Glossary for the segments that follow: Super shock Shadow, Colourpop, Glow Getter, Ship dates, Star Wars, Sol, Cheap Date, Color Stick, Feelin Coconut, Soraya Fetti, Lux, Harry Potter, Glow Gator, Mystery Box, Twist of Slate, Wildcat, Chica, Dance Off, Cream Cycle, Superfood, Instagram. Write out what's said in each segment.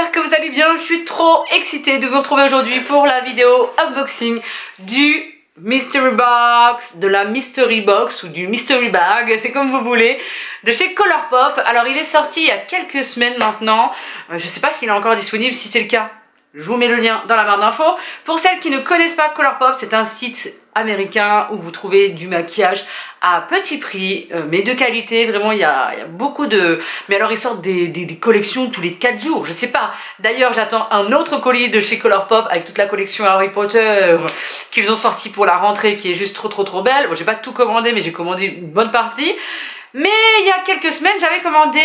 j'espère que vous allez bien. Je suis trop excitée de vous retrouver aujourd'hui pour la vidéo unboxing du Mystery Box, de la Mystery Box ou du Mystery Bag, c'est comme vous voulez, de chez Colourpop. Alors il est sorti il y a quelques semaines maintenant, je sais pas s'il est encore disponible, si c'est le cas, je vous mets le lien dans la barre d'infos. Pour celles qui ne connaissent pas Colourpop, c'est un site américain où vous trouvez du maquillage à petit prix, mais de qualité. Vraiment, il y a beaucoup de... Mais alors, ils sortent des collections tous les 4 jours, je sais pas. D'ailleurs, j'attends un autre colis de chez Colourpop avec toute la collection Harry Potter qu'ils ont sorti pour la rentrée, qui est juste trop belle. Bon, j'ai pas tout commandé, mais j'ai commandé une bonne partie. Mais il y a quelques semaines, j'avais commandé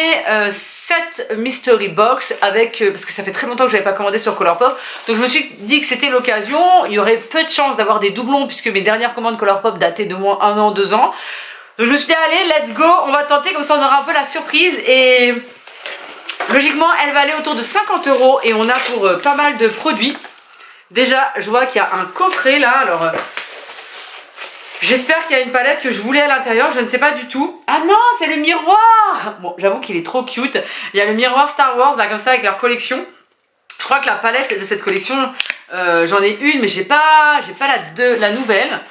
cette Mystery Box avec... parce que ça fait très longtemps que je n'avais pas commandé sur Colourpop. Donc je me suis dit que c'était l'occasion. Il y aurait peu de chances d'avoir des doublons puisque mes dernières commandes Colourpop dataient d'au moins 1 an, 2 ans. Donc je me suis dit, allez, let's go, on va tenter, comme ça on aura un peu la surprise. Et logiquement, elle va aller autour de 50 € et on a pour pas mal de produits. Déjà, je vois qu'il y a un coffret là, alors... j'espère qu'il y a une palette que je voulais à l'intérieur, je ne sais pas du tout. Ah non, c'est le miroir. Bon, j'avoue qu'il est trop cute. Il y a le miroir Star Wars, là, comme ça, avec leur collection. Je crois que la palette de cette collection, j'en ai une, mais j'ai pas la nouvelle.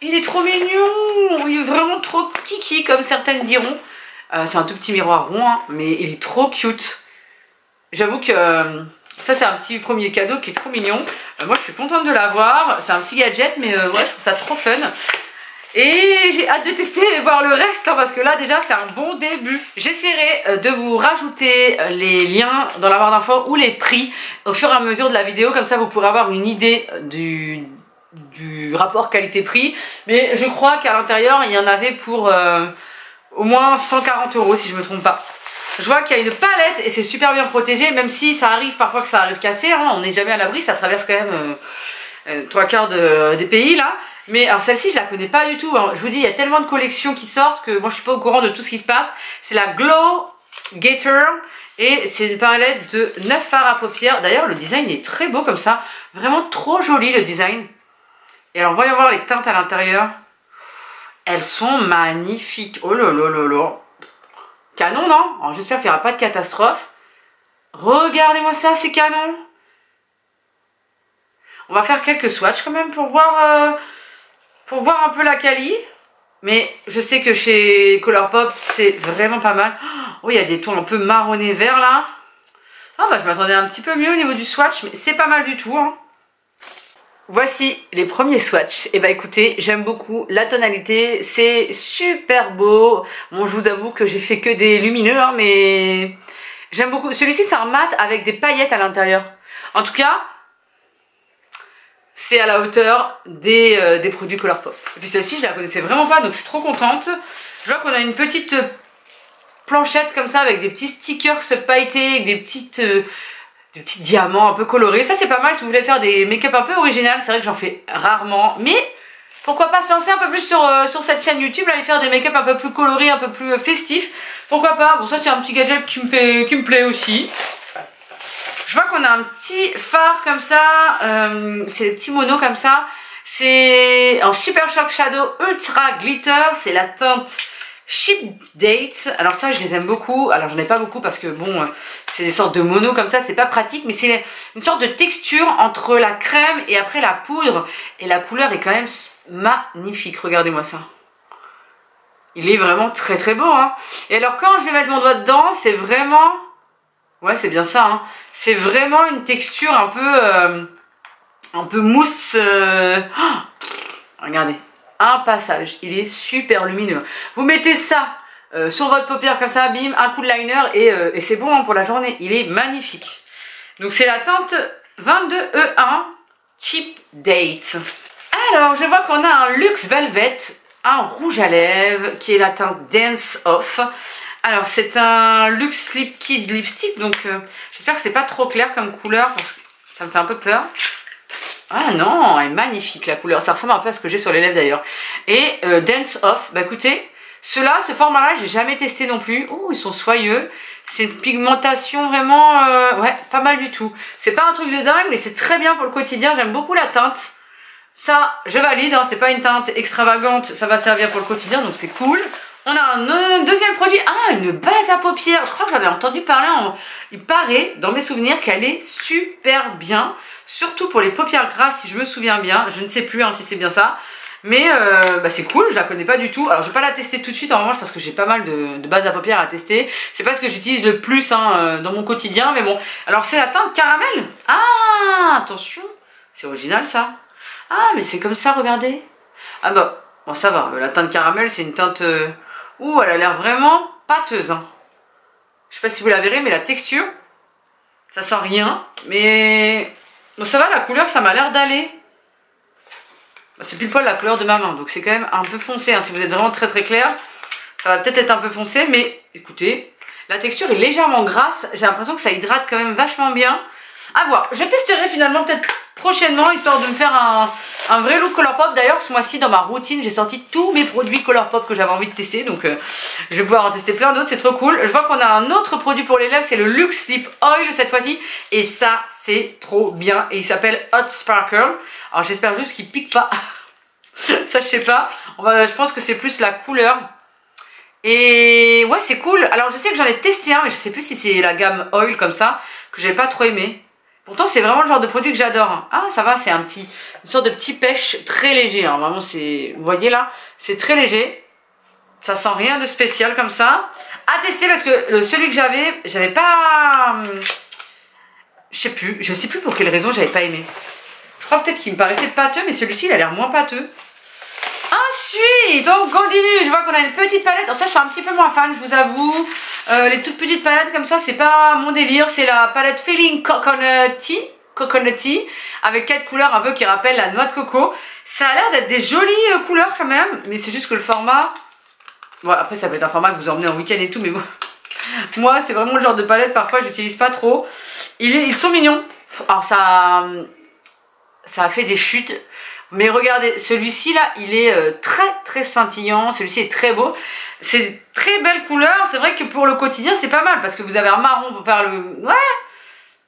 Il est trop mignon. Il est vraiment trop kiki, comme certaines diront. C'est un tout petit miroir rond, hein, mais il est trop cute. J'avoue que... ça c'est un petit premier cadeau qui est trop mignon. Moi je suis contente de l'avoir. C'est un petit gadget mais ouais, je trouve ça trop fun. Et j'ai hâte de tester et voir le reste hein, parce que là déjà c'est un bon début. J'essaierai de vous rajouter les liens dans la barre d'infos ou les prix au fur et à mesure de la vidéo. Comme ça vous pourrez avoir une idée du rapport qualité-prix. Mais je crois qu'à l'intérieur il y en avait pour au moins 140 € si je ne me trompe pas. Je vois qu'il y a une palette et c'est super bien protégé, même si ça arrive parfois que ça arrive cassé, hein, on n'est jamais à l'abri, ça traverse quand même 3/4 des pays là. Mais alors celle-ci je la connais pas du tout, hein. Je vous dis il y a tellement de collections qui sortent que moi je suis pas au courant de tout ce qui se passe. C'est la Glow Gator et c'est une palette de 9 fards à paupières, d'ailleurs le design est très beau comme ça, vraiment trop joli le design. Et alors voyons voir les teintes à l'intérieur, elles sont magnifiques, oh là là là là. Canon, non? J'espère qu'il n'y aura pas de catastrophe. Regardez-moi ça, c'est canon. On va faire quelques swatchs quand même pour voir un peu la quali. Mais je sais que chez Colourpop, c'est vraiment pas mal. Oh, il y a des tons un peu marronné vert là. Ah bah, je m'attendais un petit peu mieux au niveau du swatch, mais c'est pas mal du tout. Hein. Voici les premiers swatchs. Et bah écoutez, j'aime beaucoup la tonalité, c'est super beau. Bon, je vous avoue que j'ai fait que des lumineux, hein, mais j'aime beaucoup. Celui-ci, c'est un mat avec des paillettes à l'intérieur. En tout cas, c'est à la hauteur des produits Colourpop. Et puis celle-ci, je la connaissais vraiment pas, donc je suis trop contente. Je vois qu'on a une petite planchette comme ça, avec des petits stickers pailletés, avec des petits diamants un peu colorés. Ça c'est pas mal si vous voulez faire des make-up un peu originales. C'est vrai que j'en fais rarement, mais pourquoi pas se lancer un peu plus sur cette chaîne YouTube là, et faire des make-up un peu plus colorés, un peu plus festifs, pourquoi pas. Bon, ça c'est un petit gadget qui me plaît aussi. Je vois qu'on a un petit fard comme ça, c'est les petits monos comme ça, c'est un Super Shock Shadow Ultra Glitter, c'est la teinte Ship Dates. Alors ça je les aime beaucoup, alors j'en ai pas beaucoup parce que bon c'est des sortes de mono comme ça, c'est pas pratique, mais c'est une sorte de texture entre la crème et après la poudre et la couleur est quand même magnifique, regardez-moi ça, il est vraiment très beau hein. Et alors quand je vais mettre mon doigt dedans, c'est vraiment, ouais c'est bien ça hein, c'est vraiment une texture un peu mousse, oh regardez. Un passage, il est super lumineux. Vous mettez ça sur votre paupière comme ça, bim, un coup de liner et c'est bon hein, pour la journée. Il est magnifique. Donc c'est la teinte 22E1 Cheap Date. Alors je vois qu'on a un Luxe Velvet, un rouge à lèvres qui est la teinte Dance Off. Alors c'est un Luxe Liquid Lipstick, donc j'espère que c'est pas trop clair comme couleur parce que ça me fait un peu peur. Ah non, elle est magnifique la couleur, ça ressemble un peu à ce que j'ai sur les lèvres d'ailleurs. Et Dance Off, bah écoutez, ceux-là, ce format-là, j'ai jamais testé non plus. Oh, ils sont soyeux, c'est une pigmentation vraiment, ouais, pas mal du tout. C'est pas un truc de dingue, mais c'est très bien pour le quotidien, j'aime beaucoup la teinte. Ça, je valide, hein, c'est pas une teinte extravagante, ça va servir pour le quotidien, donc c'est cool. On a un deuxième produit, ah, une base à paupières, je crois que j'en ai entendu parler, il paraît dans mes souvenirs qu'elle est super bien, surtout pour les paupières grasses si je me souviens bien, je ne sais plus hein, si c'est bien ça, mais bah, c'est cool, je la connais pas du tout, alors je vais pas la tester tout de suite en revanche parce que j'ai pas mal de bases à paupières à tester, c'est pas ce que j'utilise le plus hein, dans mon quotidien, mais bon, alors c'est la teinte caramel, ah, attention, c'est original ça, ah mais c'est comme ça, regardez, ah bah, bon ça va, la teinte caramel c'est une teinte... Ouh, elle a l'air vraiment pâteuse. Hein. Je sais pas si vous la verrez, mais la texture, ça sent rien. Mais donc ça va, la couleur, ça m'a l'air d'aller. Bah, c'est pile poil la couleur de ma main, donc c'est quand même un peu foncé. Hein. Si vous êtes vraiment très très clair, ça va peut-être être un peu foncé, mais écoutez, la texture est légèrement grasse. J'ai l'impression que ça hydrate quand même vachement bien. À voir, je testerai finalement peut-être prochainement, histoire de me faire un vrai look Colourpop. D'ailleurs ce mois-ci dans ma routine j'ai sorti tous mes produits Colourpop que j'avais envie de tester, donc je vais pouvoir en tester plein d'autres, c'est trop cool. Je vois qu'on a un autre produit pour les lèvres, c'est le Lux Liquid Oil cette fois-ci, et ça c'est trop bien, et il s'appelle Hot Sparkle, alors j'espère juste qu'il pique pas, ça je sais pas, je pense que c'est plus la couleur. Et ouais c'est cool, alors je sais que j'en ai testé un, mais je sais plus si c'est la gamme Oil comme ça, que j'ai pas trop aimé. Pourtant c'est vraiment le genre de produit que j'adore. Ah ça va, c'est une sorte de petit pêche très léger. Hein. Vraiment c'est, vous voyez là, c'est très léger. Ça sent rien de spécial comme ça. À tester parce que celui que j'avais pas, je sais plus pour quelle raison j'avais pas aimé. Je crois peut-être qu'il me paraissait pâteux, mais celui-ci il a l'air moins pâteux. Ensuite, on continue. Je vois qu'on a une petite palette. Alors ça je suis un petit peu moins fan, je vous avoue. Les toutes petites palettes comme ça, c'est pas mon délire. C'est la palette Feeling Coconutty avec 4 couleurs un peu qui rappellent la noix de coco. Ça a l'air d'être des jolies couleurs quand même, mais c'est juste que le format... Bon, après ça peut être un format que vous emmenez en week-end et tout, mais bon. Moi, c'est vraiment le genre de palette, parfois, j'utilise pas trop. Ils sont mignons. Alors ça a fait des chutes. Mais regardez, celui-ci là, il est très très scintillant, celui-ci est très beau. C'est très belle couleur, c'est vrai que pour le quotidien c'est pas mal, parce que vous avez un marron pour faire le... Ouais.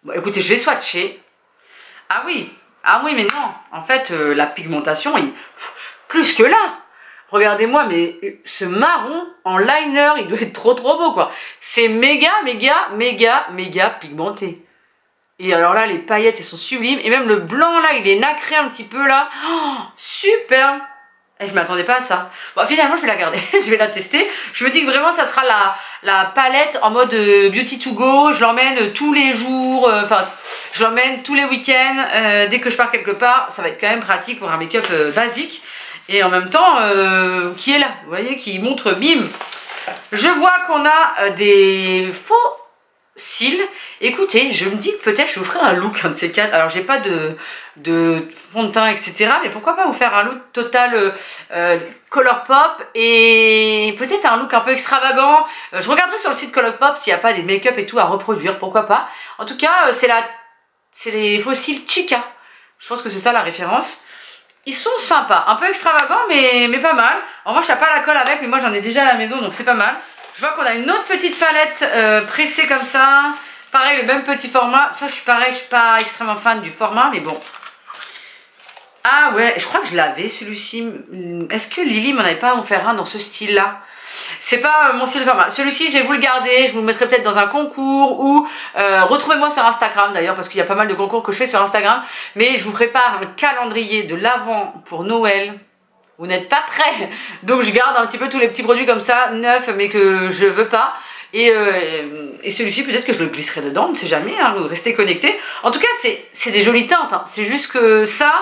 Bon écoutez, je vais swatcher. Ah oui mais non, en fait la pigmentation, plus que là. Regardez-moi, mais ce marron en liner, il doit être trop trop beau quoi. C'est méga pigmenté. Et alors là, les paillettes, elles sont sublimes. Et même le blanc, là, il est nacré un petit peu, là. Oh, super! Et je m'attendais pas à ça. Bon, finalement, je vais la garder. Je vais la tester. Je me dis que vraiment, ça sera la palette en mode beauty to go. Je l'emmène tous les jours. Enfin, je l'emmène tous les week-ends. Dès que je pars quelque part, ça va être quand même pratique pour un make-up basique. Et en même temps, qui est là. Vous voyez, qui montre bim. Je vois qu'on a des faux cils. Écoutez, je me dis que peut-être je vous ferai un look, un de ces quatre. Alors j'ai pas de fond de teint, etc. Mais pourquoi pas vous faire un look total Colourpop et peut-être un look un peu extravagant. Je regarderai sur le site Colourpop s'il n'y a pas des make-up et tout à reproduire, pourquoi pas. En tout cas, c'est les faux cils Chica. Je pense que c'est ça la référence. Ils sont sympas, un peu extravagants mais pas mal. En revanche, il n'y a pas la colle avec, mais moi j'en ai déjà à la maison donc c'est pas mal. Je vois qu'on a une autre petite palette pressée comme ça. Pareil, le même petit format. Ça, je suis pas extrêmement fan du format, mais bon. Ah ouais, je crois que je l'avais celui-ci. Est-ce que Lily m'en avait pas offert un dans ce style-là? C'est pas mon style de format. Celui-ci, je vais vous le garder. Je vous le mettrai peut-être dans un concours ou retrouvez-moi sur Instagram d'ailleurs, parce qu'il y a pas mal de concours que je fais sur Instagram. Mais je vous prépare le calendrier de l'Avent pour Noël. Vous n'êtes pas prêts, donc je garde un petit peu tous les petits produits comme ça, neufs, mais que je veux pas. Et celui-ci, peut-être que je le glisserai dedans, on ne sait jamais, hein, vous restez connectés. En tout cas, c'est des jolies teintes, hein. C'est juste que ça,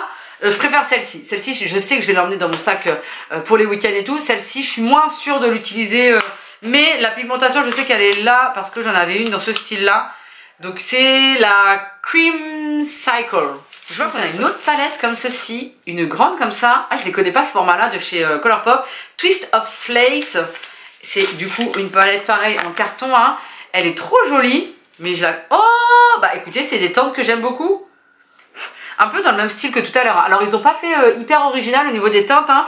je préfère celle-ci. Celle-ci, je sais que je vais l'emmener dans mon sac pour les week-ends et tout. Celle-ci, je suis moins sûre de l'utiliser, mais la pigmentation, je sais qu'elle est là, parce que j'en avais une dans ce style-là. Donc c'est la Cream Cycle. Je vois qu'on a une autre palette comme ceci, une grande comme ça. Ah, je les connais pas ce format-là de chez Colourpop. Twist of Slate. C'est du coup une palette pareille en carton. Hein. Elle est trop jolie, mais je la... Oh, bah écoutez, c'est des teintes que j'aime beaucoup. Un peu dans le même style que tout à l'heure. Alors, ils n'ont pas fait hyper original au niveau des teintes, hein,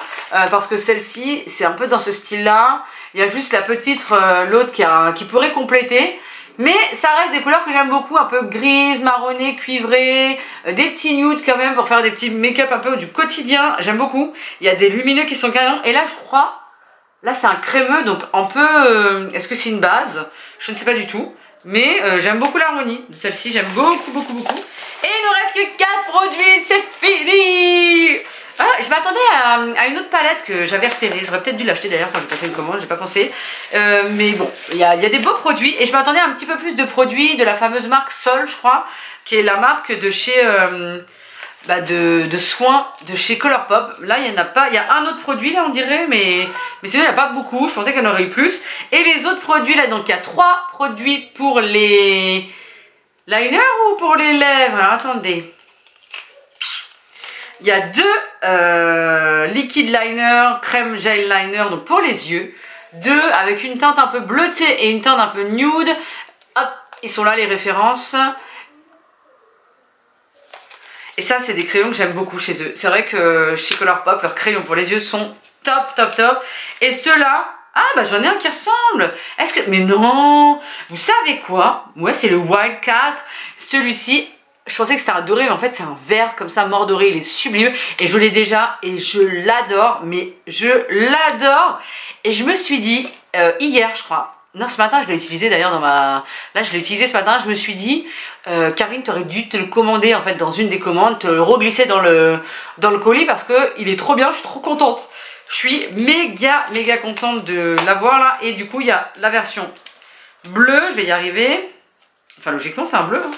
parce que celle-ci, c'est un peu dans ce style-là. Il y a juste la petite, l'autre qui pourrait compléter. Mais ça reste des couleurs que j'aime beaucoup, un peu grise, marronnée, cuivrée, des petits nudes quand même pour faire des petits make-up un peu du quotidien, j'aime beaucoup. Il y a des lumineux qui sont carrément, et là je crois, Là c'est un crémeux, donc un peu... est-ce que c'est une base? Je ne sais pas du tout. Mais j'aime beaucoup l'harmonie de celle-ci, j'aime beaucoup, beaucoup, beaucoup. Et il nous reste que 4 produits, c'est fini. Ah, je m'attendais à une autre palette que j'avais repérée. J'aurais peut-être dû l'acheter d'ailleurs quand j'ai passé une commande, j'ai pas pensé. Mais bon, il y a des beaux produits. Et je m'attendais à un petit peu plus de produits de la fameuse marque Sol, je crois, qui est la marque de chez... de soins de chez Colourpop. Là il y en a pas, il y a un autre produit là on dirait, mais sinon il n'y a pas beaucoup. Je pensais qu'il y en aurait eu plus. Et les autres produits là, donc il y a 3 produits pour les liners ou pour les lèvres. Alors, attendez, il y a 2 liquide liner, crème gel liner, donc pour les yeux, 2 avec une teinte un peu bleutée et une teinte un peu nude. Hop, ils sont là les références. Et ça c'est des crayons que j'aime beaucoup chez eux. C'est vrai que chez Colourpop, leurs crayons pour les yeux sont top top top. Et ceux-là, ah bah j'en ai un qui ressemble. Est-ce que... mais non. Vous savez quoi? Ouais, c'est le Wildcat. Celui-ci, je pensais que c'était un doré, mais en fait c'est un vert comme ça, mort doré. Il est sublime. Et je l'ai déjà et je l'adore. Mais je l'adore. Et je me suis dit, hier je crois... non, ce matin, je l'ai utilisé d'ailleurs dans ma... là, je l'ai utilisé ce matin, je me suis dit... Karine, t'aurais dû te le commander en fait dans une des commandes, te le reglisser dans le colis parce qu'il est trop bien, je suis trop contente. Je suis méga, méga contente de l'avoir là. Et du coup, il y a la version bleue, je vais y arriver. Enfin, logiquement, c'est un bleu. Hein.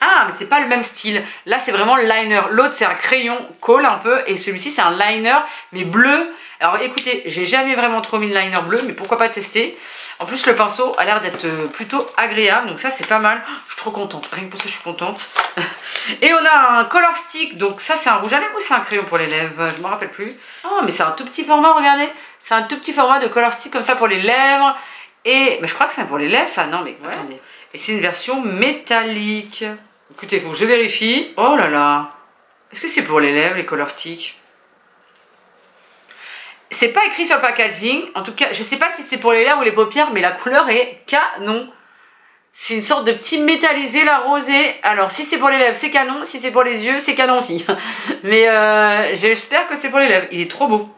Ah, mais c'est pas le même style. Là, c'est vraiment liner. L'autre, c'est un crayon colle un peu. Et celui-ci, c'est un liner, mais bleu. Alors écoutez, j'ai jamais vraiment trop mis de liner bleu, mais pourquoi pas tester. En plus le pinceau a l'air d'être plutôt agréable, donc ça c'est pas mal. Je suis trop contente, rien que pour ça je suis contente. Et on a un Color Stick, donc ça c'est un rouge à lèvres ou c'est un crayon pour les lèvres, je m'en rappelle plus. Oh mais c'est un tout petit format, regardez. C'est un tout petit format de Color Stick comme ça pour les lèvres. Et mais je crois que c'est pour les lèvres ça, non mais ouais. Attendez. Et c'est une version métallique. Écoutez, faut que je vérifie. Oh là là. Est-ce que c'est pour les lèvres les Color Stick? C'est pas écrit sur le packaging, en tout cas, je sais pas si c'est pour les lèvres ou les paupières, mais la couleur est canon. C'est une sorte de petit métallisé, la rosée. Alors, si c'est pour les lèvres, c'est canon. Si c'est pour les yeux, c'est canon aussi. Mais j'espère que c'est pour les lèvres. Il est trop beau.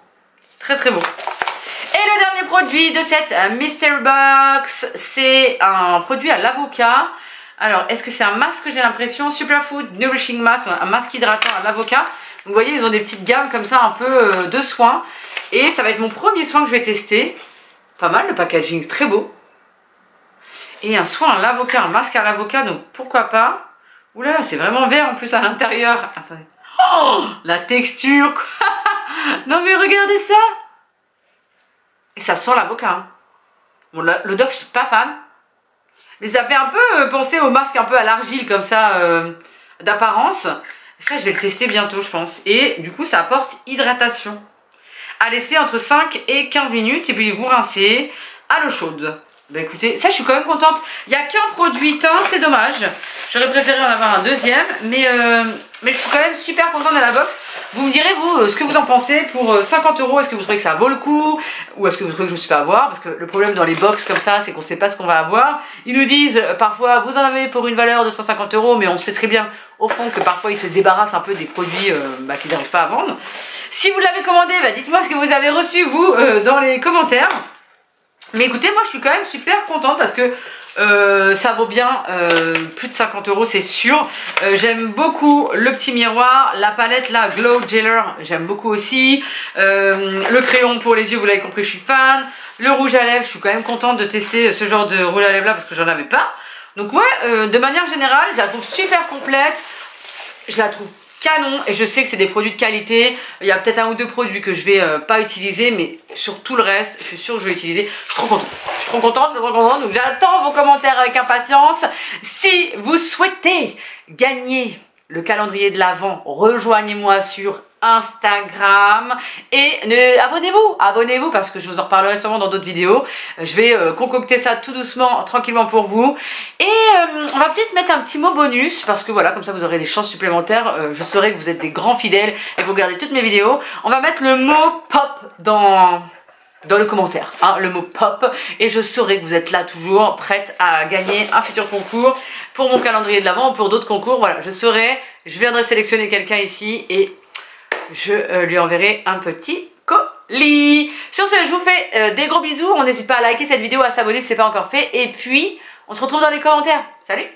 Très très beau. Et le dernier produit de cette Mystery Box, c'est un produit à l'avocat. Alors, est-ce que c'est un masque, j'ai l'impression? Superfood Nourishing Mask, un masque hydratant à l'avocat. Vous voyez, ils ont des petites gammes comme ça, un peu de soins. Et ça va être mon premier soin que je vais tester. Pas mal le packaging, très beau. Et un soin à l'avocat, un masque à l'avocat, donc pourquoi pas. Ouh là là, c'est vraiment vert en plus à l'intérieur. Attendez. Oh, la texture. Non mais regardez ça. Et ça sent l'avocat. Hein. Bon, l'odeur, je suis pas fan. Mais ça fait un peu penser au masque un peu à l'argile comme ça, d'apparence. Ça, je vais le tester bientôt, je pense. Et du coup, ça apporte hydratation. À laisser entre 5 et 15 minutes et puis vous rincez à l'eau chaude. Bah écoutez, ça je suis quand même contente. Il n'y a qu'un produit teint, c'est dommage. J'aurais préféré en avoir un deuxième, mais je suis quand même super contente de la box. Vous me direz vous ce que vous en pensez pour 50 €. Est-ce que vous trouvez que ça vaut le coup ou est-ce que vous trouvez que je me suis fait avoir? Parce que le problème dans les box comme ça, c'est qu'on ne sait pas ce qu'on va avoir. Ils nous disent parfois vous en avez pour une valeur de 150 €, mais on sait très bien au fond que parfois ils se débarrassent un peu des produits qu'ils n'arrivent pas à vendre. Si vous l'avez commandé, dites-moi ce que vous avez reçu vous dans les commentaires. Mais écoutez, moi je suis quand même super contente parce que ça vaut bien plus de 50 € c'est sûr. J'aime beaucoup le petit miroir, la palette là, Glow Getter, j'aime beaucoup aussi. Le crayon pour les yeux, vous l'avez compris, je suis fan. Le rouge à lèvres, je suis quand même contente de tester ce genre de rouge à lèvres là parce que j'en avais pas. Donc ouais, de manière générale, je la trouve super complète. Je la trouve canon et je sais que c'est des produits de qualité. Il y a peut-être un ou deux produits que je vais pas utiliser, mais sur tout le reste je suis sûre que je vais utiliser. Je suis trop contente, je suis trop contente, je suis trop contente. Donc j'attends vos commentaires avec impatience. Si vous souhaitez gagner le calendrier de l'Avent, rejoignez-moi sur Instagram et abonnez-vous, abonnez-vous parce que je vous en reparlerai sûrement dans d'autres vidéos. Je vais concocter ça tout doucement, tranquillement pour vous. Et on va peut-être mettre un petit mot bonus parce que voilà, comme ça vous aurez des chances supplémentaires. Je saurai que vous êtes des grands fidèles et vous regardez toutes mes vidéos. On va mettre le mot pop dans le commentaire, hein, le mot pop, et je saurai que vous êtes là toujours prête à gagner un futur concours pour mon calendrier de l'Avent ou pour d'autres concours. Voilà, je saurai, je viendrai sélectionner quelqu'un ici et je lui enverrai un petit code. lit. Sur ce, je vous fais des gros bisous. On n'hésite pas à liker cette vidéo, à s'abonner si ce n'est pas encore fait. Et puis, on se retrouve dans les commentaires. Salut!